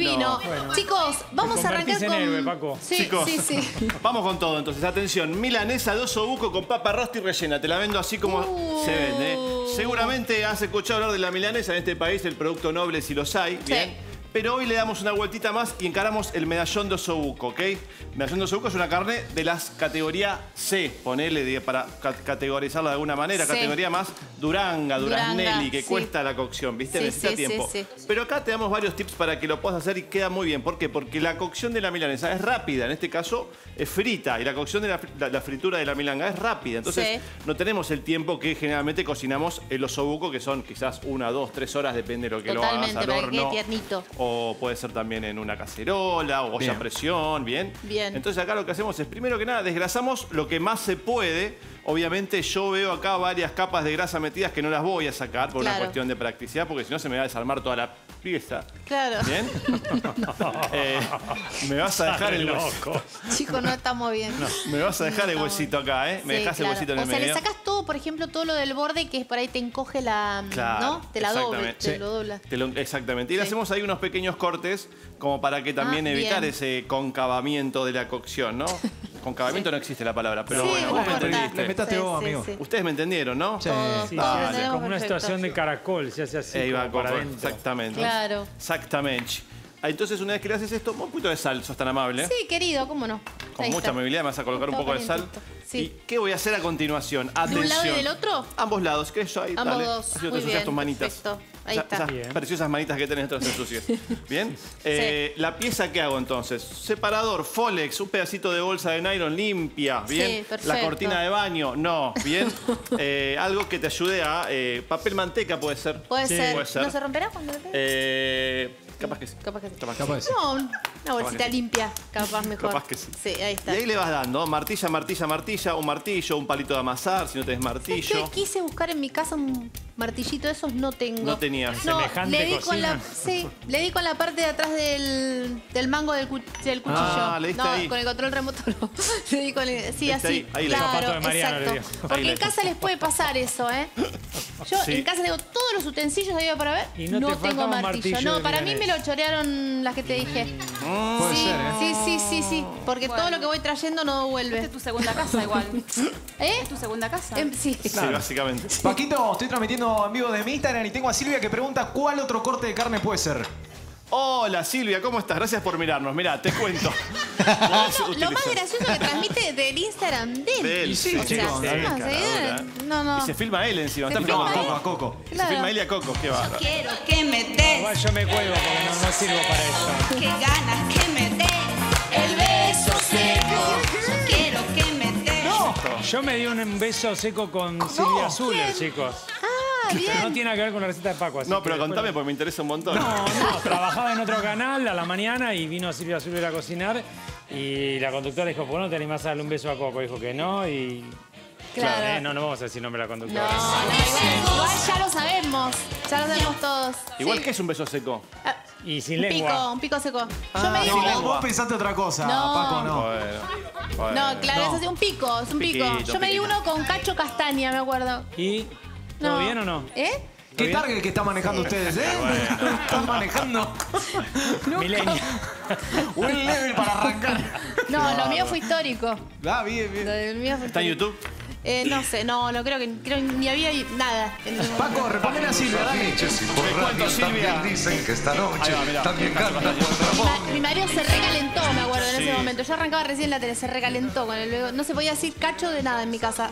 divino. Bueno. Chicos, vamos a arrancar con... Héroe, Paco. Sí, chicos, sí. Vamos con todo entonces. Atención, milanesa de osobuco con papa rosti rellena. Te la vendo así como se vende. Seguramente has escuchado hablar de la milanesa en este país, el producto noble si los hay. Sí. Bien. Pero hoy le damos una vueltita más y encaramos el medallón de osobuco, ¿ok? El medallón de osobuco es una carne de las categoría C, ponele para categorizarla de alguna manera, sí. Categoría más duraznelli, que cuesta la cocción, ¿viste? Sí, necesita tiempo. Sí. Pero acá te damos varios tips para que lo puedas hacer y queda muy bien. ¿Por qué? Porque la cocción de la milanesa es rápida, en este caso es frita, y la cocción de la fritura de la milanga es rápida. Entonces no tenemos el tiempo que generalmente cocinamos el osobuco, que son quizás 1, 2, 3 horas, depende de lo que lo hagas al horno. Tiernito. O puede ser también en una cacerola o olla a presión, ¿bien? Entonces acá lo que hacemos es, primero que nada, desgrasamos lo que más se puede. Obviamente yo veo acá varias capas de grasa metidas que no las voy a sacar por una cuestión de practicidad, porque si no se me va a desarmar toda la pieza. Claro. ¿Bien? Me vas a dejar el huesito. Chico, no estamos bien. No, me vas a dejar el huesito acá, ¿eh? Me dejas el huesito en el medio. O sea, le sacas todo, por ejemplo, todo lo del borde que por ahí te encoge la... Claro, ¿no? Te la doblas, lo doblas. Exactamente. Y le hacemos ahí unos pequeños cortes como para que también evitar ese concavamiento de la cocción, ¿no? Concavamiento no existe la palabra, pero bueno, vos me entendiste. Vos, amigo. Ustedes me entendieron, ¿no? Sí. Es como una situación de caracol, se hace así. Exactamente. Claro. Exactamente. Entonces, una vez que le haces esto, un poquito de sal, sos tan amable. Sí, querido, cómo no. Con mucha amabilidad me vas a colocar un poco de sal. Sí. ¿Y qué voy a hacer a continuación? Atención. ¿De un lado y del otro? Ambos lados, que yo ahí. Ambos dos. Así te ensucias tus manitas. Perfecto. Ahí está. Esas preciosas manitas que tenés dentro de esas sucias. ¿Bien? La pieza que hago entonces, separador, Folex, un pedacito de bolsa de nylon limpia, ¿bien? Sí, la cortina de baño, no, ¿bien? Algo que te ayude a... papel manteca puede ser. Puede ser. ¿No se romperá cuando lo pegues? Capaz que sí. Capaz que sí. No, una bolsita limpia, capaz mejor. Capaz que sí. Sí, ahí está. Y ahí le vas dando, martilla, un martillo, un palito de amasar, si no tenés martillo. Yo quise buscar en mi casa un martillito de esos, no tengo. No tenía. Le di con la parte de atrás del mango del cuchillo. Ah, le diste ahí. Con el control remoto no. Le di con el, así. Ahí le exacto. Porque en casa les puede pasar eso, ¿eh? Yo en casa tengo todos los utensilios ahí para ver. Y no tengo martillo. No, para mí me lo chorearon las que te dije. Puede ser, ¿eh? Sí. Porque todo lo que voy trayendo no vuelve. Esta es tu segunda casa igual. ¿Eh? Es tu segunda casa. Sí. Claro. Sí, básicamente. Paquito, estoy transmitiendo en vivo de mi Instagram y tengo a Silvia que pregunta cuál otro corte de carne puede ser. Hola Silvia, ¿cómo estás? Gracias por mirarnos. Mirá, te cuento. Lo más gracioso que transmite del Instagram de él. Sí, chicos. Y se filma él encima. Se filma a Coco. Se filma él y a Coco. Qué va. Yo quiero que me des. Igual yo me cuelgo porque no sirvo para eso. Qué ganas que me des el beso seco. Yo quiero que me des. No, yo me di un beso seco con Silvia Zuller, chicos. Bien. No tiene que ver con la receta de Paco. Así pero contame porque me interesa un montón. No, trabajaba en otro canal a la mañana y vino Silvia Zuller a cocinar y la conductora dijo, ¿por qué no te animás a darle un beso a Coco? Dijo que no y... Claro. No vamos a decir nombre a la conductora. Igual ya lo sabemos. Ya lo sabemos todos. Igual que es un beso seco. Y sin lengua. Un pico seco. Yo me digo... Vos pensaste otra cosa, Paco, no. No, claro, es así, un pico, es un pico. Yo me di uno con cacho castaña, me acuerdo. ¿Y...? ¿Todo bien o no? ¿Eh? ¿Qué target que están manejando ustedes, eh? Bueno. Están manejando... Milenio. Un level para arrancar. No, lo mío fue histórico. Bien. ¿Está en YouTube? No sé, no creo que ni había nada. Paco, reponele a Silvia, dale. Por radio también dicen que esta noche también canta Ramón. Mi marido se recalentó, me acuerdo, en ese momento. Yo arrancaba recién la tele, se recalentó con el... No se podía decir cacho de nada en mi casa.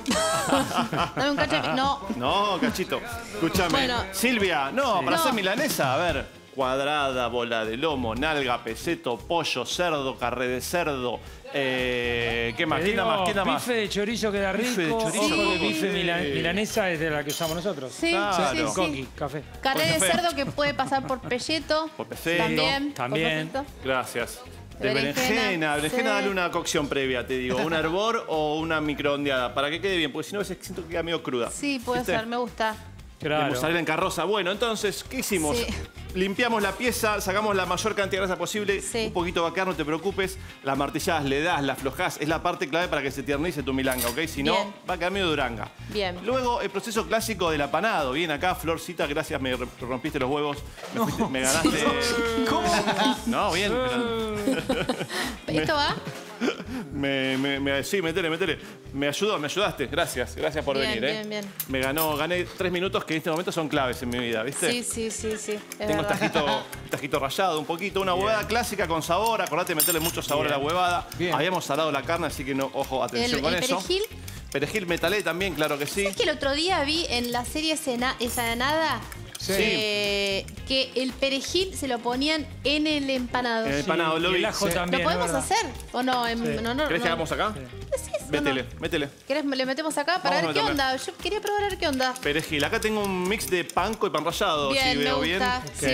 Dame un cacho de... No, cachito. Escúchame. Bueno. Silvia, para ser milanesa, a ver... Cuadrada, bola de lomo, nalga, peseto, pollo, cerdo, carré de cerdo. ¿Qué más? ¿Qué más? Bife de chorizo queda rico. Bife de chorizo. Bife milanesa es de la que usamos nosotros. Sí, claro. Coqui, café. Carré de cerdo que puede pasar por pelleto. Por peseto. También. Gracias. De berenjena. Berenjena, dale una cocción previa, te digo. Un hervor o una microondeada. Para que quede bien, porque si no, siento que queda medio cruda. Sí, puede ser, me gusta. Claro. De mozzarella en carroza. Bueno, entonces, ¿qué hicimos? Sí. Limpiamos la pieza, sacamos la mayor cantidad de grasa posible. Sí. Un poquito va a quedar, no te preocupes. Las martilladas le das, las aflojás. Es la parte clave para que se tiernice tu milanga, ¿ok? Si no, bien, va a quedar medio duranga. Bien. Luego, el proceso clásico del apanado. Bien, acá, Florcita, gracias, me rompiste los huevos. Me, no, fuiste, me ganaste... ¿Cómo? No, bien. ¿Esto va? Sí, métele. Me ayudaste. Gracias por venir. Bien. Gané 3 minutos que en este momento son claves en mi vida, ¿viste? Sí. Tengo tajito rallado un poquito, una huevada clásica con sabor. Acordate de meterle mucho sabor a la huevada. Bien. Habíamos salado la carne, así que no, ojo, atención con eso. ¿Perejil? Perejil metalé también, claro que sí. Es que el otro día vi en la serie Nada... Sí. Que el perejil se lo ponían en el empanado. En el empanado, sí. Lo vi. Y el ajo también. ¿Lo podemos hacer o no? ¿Querés que hagamos acá? Sí. Métele. Le metemos acá para ver qué onda. Yo quería probar a ver qué onda. Perejil. Acá tengo un mix de panko y pan rallado. Bien, si veo bien. Okay. Sí.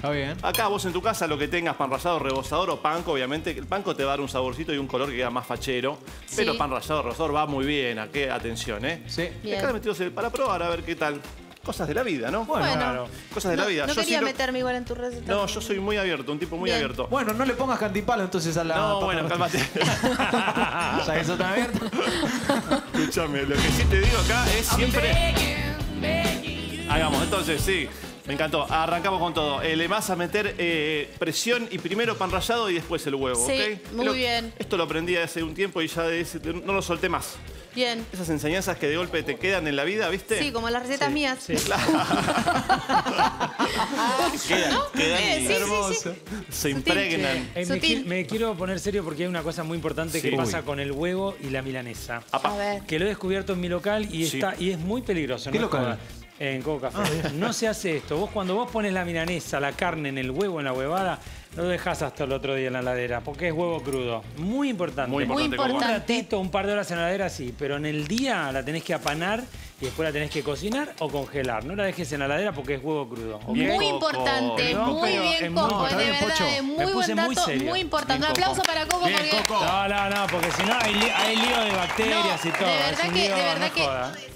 Está bien. Acá vos en tu casa lo que tengas, pan rallado, rebozador o panko, obviamente. El panko te va a dar un saborcito y un color que queda más fachero. Sí. Pero pan rallado, rebozador va muy bien. Aquí, atención, ¿eh? Sí. Acá metidos para probar a ver qué tal. Cosas de la vida, ¿no? Bueno, claro. Cosas de la vida. No yo quería meterme igual en tu receta. No, yo soy muy abierto, un tipo muy abierto. Bueno, no le pongas Cantimpalo entonces a la... No, bueno, cálmate. Ya que eso está abierto. Escúchame, lo que sí te digo acá es siempre... Hagamos, entonces, sí. Me encantó. Arrancamos con todo. Le vas a meter presión y primero pan rallado y después el huevo, sí, ¿ok? Muy bien. Esto lo aprendí hace un tiempo y ya no lo solté más. Bien. Esas enseñanzas que de golpe te quedan en la vida, ¿viste? Sí, como las recetas mías. Sí, claro. Quedan sí. Se impregnan. Me quiero poner serio porque hay una cosa muy importante que pasa con el huevo y la milanesa. A ver. Que lo he descubierto en mi local y, y es muy peligroso. ¿Qué local? En Coca Café. No se hace esto. Cuando vos pones la milanesa, la carne en el huevo, en la huevada, no lo dejás hasta el otro día en la heladera, porque es huevo crudo. Muy importante. Un ratito, un par de horas en la heladera, sí, pero en el día la tenés que apanar y después la tenés que cocinar o congelar. No la dejes en la heladera porque es huevo crudo. Muy importante, muy bien, Coco. De verdad, es muy buen dato, muy importante. Un aplauso para Coco. No, porque si no hay lío de bacterias y todo. De verdad que...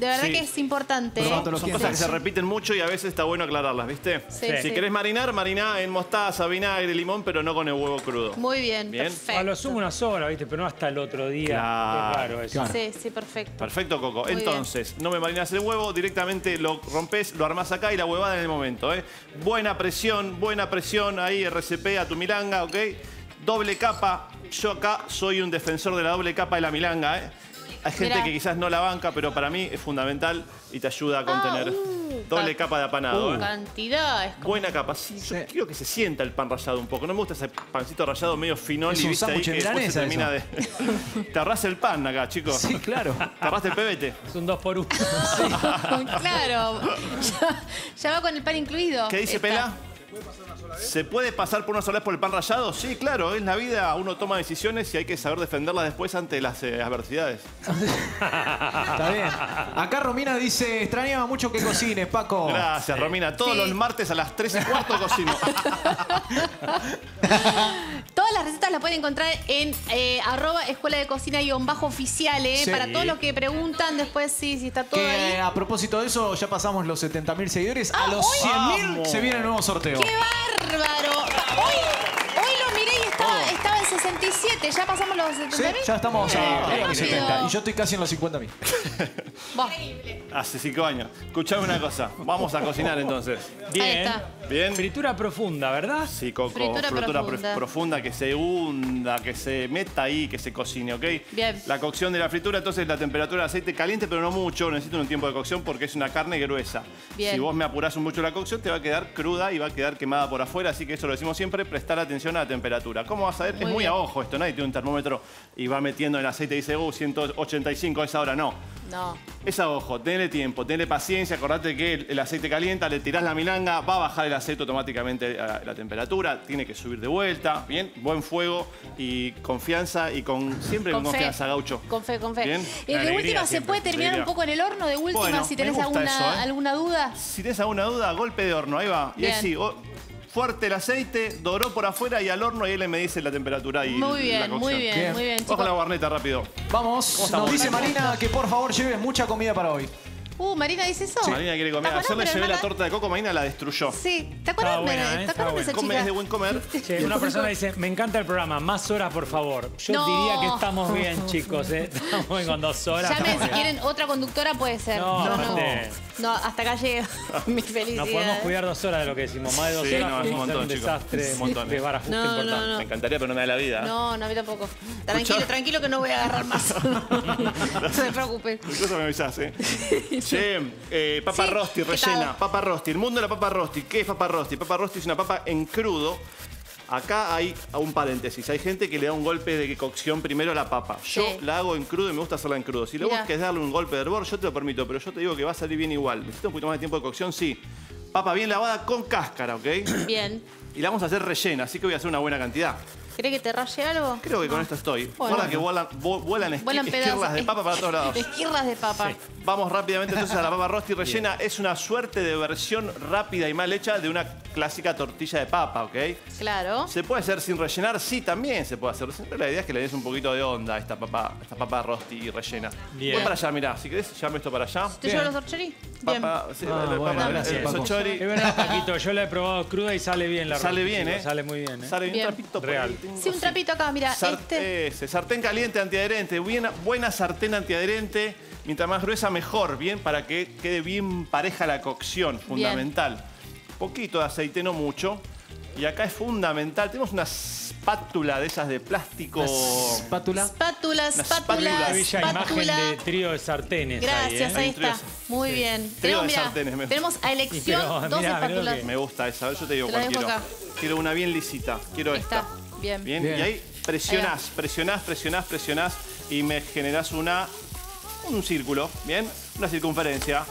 De verdad que es importante. Son cosas que se repiten mucho y a veces está bueno aclararlas, ¿viste? Si querés marinar, mariná en mostaza, vinagre, limón, pero no con el huevo crudo. Muy bien, perfecto. A lo sumo una sola, ¿viste? Pero no hasta el otro día. Claro, eso. Sí, perfecto. Perfecto, Coco. Entonces, no me marinás el huevo, directamente lo rompés, lo armás acá y la huevada en el momento, ¿eh? Buena presión ahí, RCP a tu milanga, ¿ok? Doble capa. Yo acá soy un defensor de la doble capa de la milanga, ¿eh? Hay gente que quizás no la banca, pero para mí es fundamental y te ayuda a contener doble capa de apanado. Cantidad. Es como... Buena capa. Sí. Yo quiero que se sienta el pan rallado un poco. No me gusta ese pancito rallado medio finón. Es un sándwich de milanesa. Te arrasa el pan acá, chicos. Sí, claro. Te arrasa el pebete. Es un 2x1. Sí. Claro. Ya va con el pan incluido. ¿Qué dice Pela? ¿Se puede pasar por una sola vez por el pan rallado? Sí, claro, en la vida uno toma decisiones y hay que saber defenderlas después ante las adversidades. Está bien. Acá Romina dice, extrañaba mucho que cocines, Paco. Gracias, Romina. Todos los martes a las 3:15 cocino. Todas las recetas las pueden encontrar en @escueladecocina_oficial, para todos los que preguntan después si está todo ahí. A propósito de eso, ya pasamos los 70.000 seguidores. A los 100.000 se viene el nuevo sorteo. ¡Qué bárbaro! Hoy lo miré y estaba en 67. ¿Ya pasamos los 70.000? Sí, ya estamos a los 70. Y yo estoy casi en los 50.000. Increíble. Hace 5 años. Escuchame una cosa. Vamos a cocinar entonces. Bien. Fritura profunda, ¿verdad? Sí, Coco. Fritura profunda que se hunda, que se meta ahí, que se cocine, ¿ok? Bien. La cocción de la fritura, entonces la temperatura de aceite caliente, pero no mucho. Necesito un tiempo de cocción porque es una carne gruesa. Bien. Si vos me apurás mucho la cocción, te va a quedar cruda y va a quedar quemada por afuera. Así que eso lo decimos siempre, prestar atención a la temperatura. ¿Cómo vas a ver? Es muy a ojo esto. Nadie tiene un termómetro y va metiendo el aceite y dice, 185 a esa hora. No. Es a ojo, tenle tiempo, tenle paciencia, acordate que el aceite calienta, le tirás la milanga, va a bajar el aceite automáticamente a la temperatura, tiene que subir de vuelta, bien, buen fuego y confianza y siempre con confianza, gaucho. Con fe. ¿Bien? De última, ¿se puede terminar un poco en el horno? De última, bueno, si tenés alguna duda. Si tenés alguna duda, golpe de horno, ahí va. Bien. Y ahí sí, fuerte el aceite, doró por afuera y al horno y él me dice la temperatura y la cocción. Muy bien, chicos. Vamos con la guarneta rápido. Vamos, nos dice Marina que por favor lleves mucha comida para hoy. Marina dice eso. Sí. Marina quiere comer. Ayer le llevé la torta de coco, Marina la destruyó. Sí, ¿te acuerdas de esa chica? Es de buen comer. Che, una persona dice, me encanta el programa, más horas por favor. Yo diría que estamos bien, chicos. Estamos bien con 2 horas. Llamen si quieren, otra conductora puede ser. No, hasta acá llego. Mi felicidad. No podemos cuidar 2 horas de lo que decimos. Más de 2 horas no, es un montón, desastre, un montón. De vara justa importante. Me encantaría, pero no me da la vida. No, a mí tampoco. Tranquilo, tranquilo que no voy a agarrar más. No se preocupen. Incluso me avisás, ¿eh? Sí, papa rosti, rellena. Papa rosti, el mundo de la papa rosti. ¿Qué es papa rosti? Papa rosti es una papa en crudo. Acá hay un paréntesis. Hay gente que le da un golpe de cocción primero a la papa. Yo la hago en crudo y me gusta hacerla en crudo. Si luego querés darle un golpe de hervor, yo te lo permito, pero yo te digo que va a salir bien igual. ¿Necesito un poquito más de tiempo de cocción? Sí. Papa bien lavada con cáscara, ¿ok? Bien. Y la vamos a hacer rellena, así que voy a hacer una buena cantidad. ¿Querés que te raye algo? Creo que con esto estoy. Hola, que vuelan esquirlas de papa para todos lados. Esquirlas de papa. Sí. Vamos rápidamente entonces a la papa rosti rellena. Bien. Es una suerte de versión rápida y mal hecha de una clásica tortilla de papa, ¿ok? Claro. ¿Se puede hacer sin rellenar? Sí, también se puede hacer. Siempre la idea es que le des un poquito de onda a esta papa rosti y rellena. Bien. Voy para allá, mirá. Si querés, llame esto para allá. ¿Te llevo los sorcheri? Bien. Sorcheri. Es verdad, Paquito. Yo la he probado cruda y sale bien la rosti. Sale bien, ¿eh? Sale muy bien, ¿eh? Sale bien. Un trapito real. Sí, un trapito acá, mira. Sartén caliente antiadherente, buena sartén antiadherente, mientras más gruesa mejor, bien, para que quede bien pareja la cocción, fundamental. Bien. Poquito de aceite, no mucho. Y acá es fundamental, tenemos una espátula de esas de plástico. Espátula. Una bella imagen de trío de sartenes. Gracias, ahí está. Muy bien. Trío de sartenes. Tenemos a elección 2 espátulas. Me gusta esa, yo te digo cuál quiero. Quiero una bien lisita, quiero esta. Bien. Bien. Y ahí presionás y me generás un círculo, ¿bien? Una circunferencia,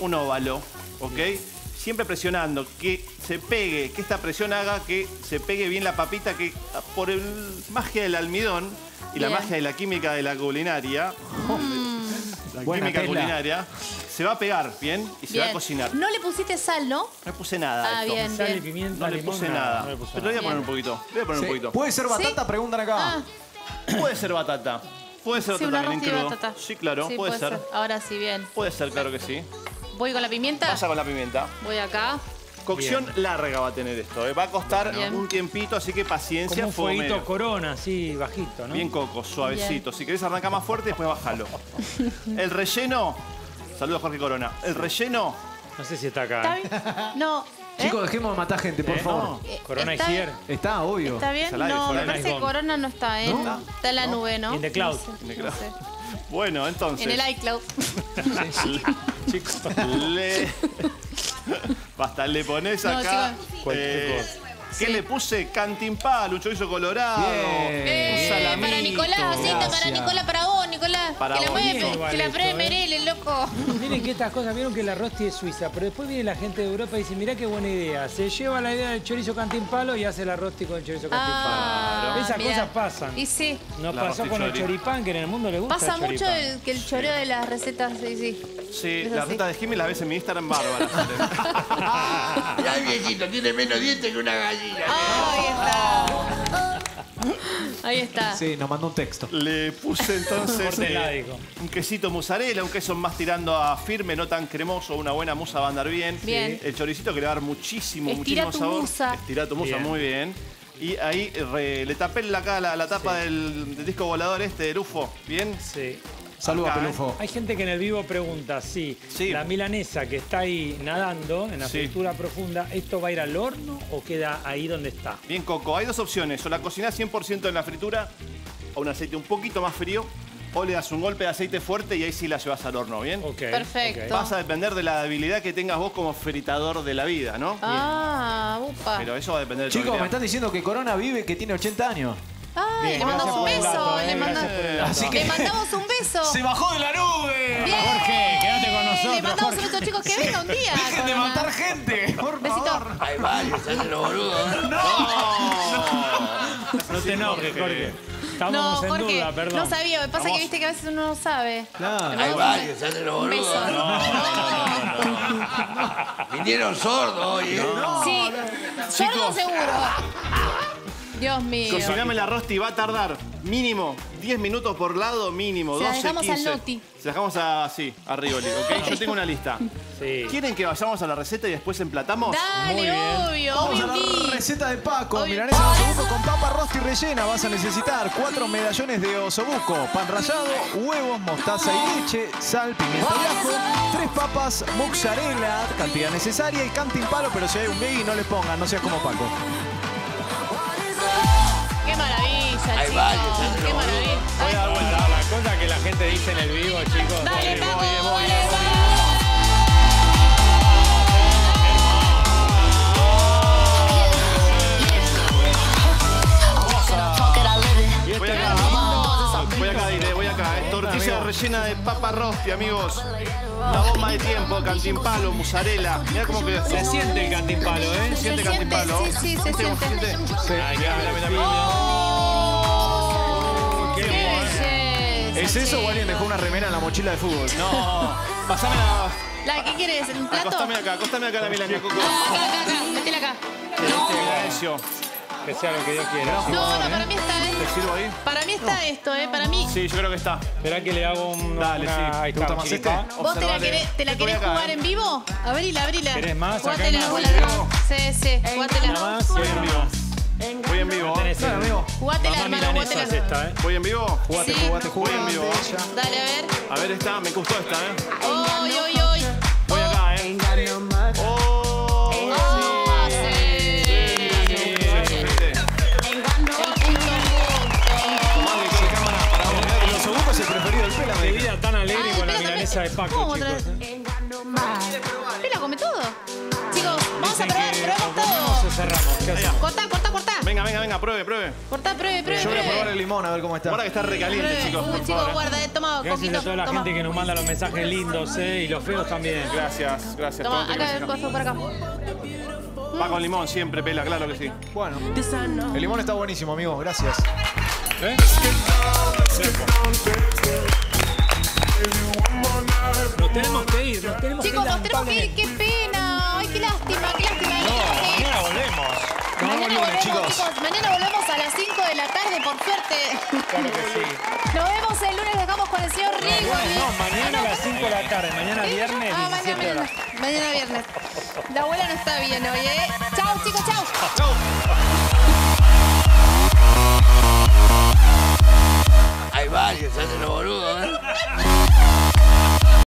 un óvalo, ¿ok? Bien. Siempre presionando, que se pegue, que esta presión haga que se pegue bien la papita, que por el magia del almidón y la magia de la química de la culinaria, se va a pegar, ¿bien? Y se va a cocinar. No le pusiste sal, ¿no? No le puse nada. Ah, bien, sal y pimienta, no le puse nada. Pero le voy a poner un poquito. ¿Puede ser batata? ¿Sí? Preguntan acá. Puede ser batata. Puede ser también en crudo. Sí, claro, sí, puede ser. Ahora sí, bien. Puede ser, claro que sí. ¿Voy con la pimienta? Pasa con la pimienta. Voy acá. Cocción larga va a tener esto, ¿eh? Va a costar un tiempito, así que paciencia. Como un fueguito corona, así bajito, ¿no? Bien coco, suavecito. Si querés arrancar más fuerte, después bajalo. El relleno... Saludos, Jorge Corona. El relleno... No sé si está acá. ¿Está bien? No. Chicos, dejemos de matar gente, por favor. No. Corona está Gier. Está, obvio. ¿Está bien? No, me parece que Corona no está, ¿eh? ¿No? Está en la nube, ¿no? En the cloud. No sé, no sé. Bueno, entonces... En el iCloud. Chicos, basta, le pones acá... ¿Qué le puse? Cantimpalo, un chorizo colorado. Un salamito. Para Nicolás, para Nicolás, para vos, Nicolás. Para que la mueve, que la preme, el loco. Miren que estas cosas, vieron que la rosti es suiza, pero después viene la gente de Europa y dice, mirá qué buena idea. Se lleva la idea del chorizo cantimpalo y hace la rosti con el chorizo cantimpalo. Esas cosas pasan. Y sí. No pasó con el choripán, que en el mundo le gusta. Pasa mucho que el choreo de las recetas, sí, las recetas de Jimmy las ves en mi Instagram bárbaras. Ya viejito, tiene menos dientes que una gallina. Ahí está. Sí, nos mandó un texto. Le puse entonces un quesito mozzarella, un queso más tirando a firme, no tan cremoso, una buena musa va a andar bien. Bien. El choricito que le va a dar muchísimo, muchísimo sabor. Estirá tu musa, muy bien. Y ahí le tapé la tapa del disco volador de Lufo, ¿bien? Sí. Saludos, Pelufo. Hay gente que en el vivo pregunta si la milanesa que está ahí nadando en la fritura profunda, ¿esto va a ir al horno o queda ahí donde está? Bien, Coco, hay dos opciones. O la cocinás 100% en la fritura, o un aceite un poquito más frío, o le das un golpe de aceite fuerte y ahí sí la llevas al horno, ¿bien? Okay. Perfecto. Vas a depender de la habilidad que tengas vos como fritador de la vida, ¿no? Ah, upa. Pero eso va a depender de tu habilidad. Chicos, me están diciendo que Corona vive, que tiene 80 años. Ay, le mandamos un beso. Le mandamos un beso. Se bajó de la nube. Bien. Jorge, quédate con nosotros. Le mandamos un beso, chicos, que venga un día. Dejen de matar gente, por favor. Ay, vaya, salen los boludos. No te enojes, Jorge. Estábamos en duda, perdón. No sabía, pasa que viste que a veces uno no sabe. Ay, vaya, salen los boludos. Vinieron sordos, oye. Sí, sordos seguro. Dios mío. Cociname la rosti, va a tardar mínimo 10 minutos por lado mínimo, 12, 15. Se la dejamos al Noti. Se la dejamos así, a Rigoli, ¿ok? Yo tengo una lista. Sí. ¿Quieren que vayamos a la receta y después emplatamos? Dale, obvio. Vamos a la receta de Paco. Milanesas osobuco con papa rosti rellena. Vas a necesitar 4 medallones de osobuco, pan rallado, huevos, mostaza y leche, sal, pimiento de ajo, 3 papas, muzzarella, cantidad necesaria, y cantimpalo, pero si hay un veggie no les pongan, no seas como Paco. ¡Qué maravilla, hay varios, chicos! ¡Qué maravilla! Voy a dar vuelta a las cosas que la gente dice en el vivo, chicos. ¡Dale, Paco! Tortilla rellena de papa rosti, amigos. Una bomba de tiempo, cantimpalo, mozzarella. Mirá cómo que se siente el cantimpalo, ¿eh? Se siente el cantimpalo. Sí, sí, se siente. Ay, mira. ¡Oh! ¡Qué belleza! ¿Es eso o alguien dejó una remera en la mochila de fútbol? No. Pasame la... ¿Qué quieres? ¿Un plato? Acostame acá la milanesa, Coco. Acá. Métela acá. No. Que sea lo que Dios quiera. No, para mí está esto. ¿Te sirvo ahí? Para mí está esto, ¿eh? Para mí. Sí, yo creo que está. ¿Será que le hago un...? Dale, sí. Ahí está. ¿Te gusta más este? ¿Vos te la querés acá, jugar en vivo? Abrila. ¿Querés más? Jugátela, sí, jugátela. Más. Voy en vivo. Jugátela, hermano, jugátela. ¿Voy en vivo? Jugate. Voy en vivo. Dale, a ver. A ver esta, me gustó esta, ¿eh? Hoy. Voy acá, ¿eh? De Paco, ¿cómo chicos? ¿La come todo? Chicos, vamos a probar, probemos todo. Cerramos. Cortá. Venga, pruebe. Cortá, pruebe. Yo voy a probar el limón, a ver cómo está. Ahora que está recaliente, chicos. Chicos, guarda, toma, coquito. Gracias a toda la gente que nos manda los mensajes lindos, y los feos también. Gracias. Toma, acá el coso por acá. Va con limón siempre, Pela, claro que sí. Bueno, el limón está buenísimo, amigos, gracias. ¿Eh? Nos tenemos que ir. Chicos, nos tenemos que ir, qué pena. Ay, qué lástima. Mañana volvemos. Mañana volvemos, chicos. Mañana volvemos a las 5 de la tarde, por suerte. Claro que sí. Nos vemos el lunes, dejamos con el señor Rigoli. No, mañana a las 5 de la tarde. Mañana viernes. Mañana viernes. La abuela no está bien hoy, ¿eh? Chau, chicos, chau.